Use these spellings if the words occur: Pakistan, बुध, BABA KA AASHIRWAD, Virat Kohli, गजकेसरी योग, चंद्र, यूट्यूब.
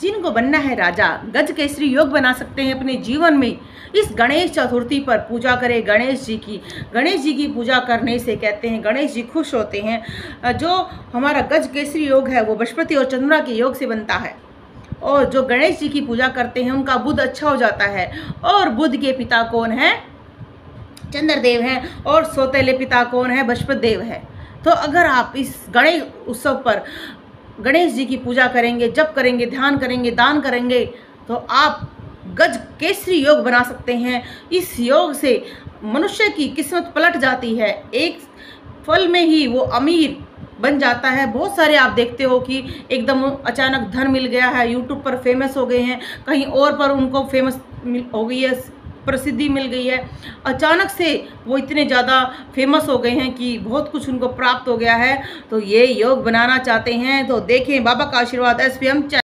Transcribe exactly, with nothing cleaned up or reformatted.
जिनको बनना है राजा, गजकेसरी योग बना सकते हैं अपने जीवन में। इस गणेश चतुर्थी पर पूजा करें गणेश जी की। गणेश जी की पूजा करने से कहते हैं गणेश जी खुश होते हैं। जो हमारा गजकेसरी योग है वो बृहस्पति और चंद्रमा के योग से बनता है, और जो गणेश जी की पूजा करते हैं उनका बुध अच्छा हो जाता है। और बुध के पिता कौन है? चंद्रदेव हैं। और सौतेले पिता कौन है? बृहस्पति देव है। तो अगर आप इस गणेश उत्सव पर गणेश जी की पूजा करेंगे, जप करेंगे, ध्यान करेंगे, दान करेंगे, तो आप गजकेसरी योग बना सकते हैं। इस योग से मनुष्य की किस्मत पलट जाती है, एक फल में ही वो अमीर बन जाता है। बहुत सारे आप देखते हो कि एकदम अचानक धन मिल गया है, यूट्यूब पर फेमस हो गए हैं, कहीं और पर उनको फेमस हो गई है, प्रसिद्धि मिल गई है। अचानक से वो इतने ज़्यादा फेमस हो गए हैं कि बहुत कुछ उनको प्राप्त हो गया है। तो ये योग बनाना चाहते हैं तो देखें बाबा का आशीर्वाद एस पी एम।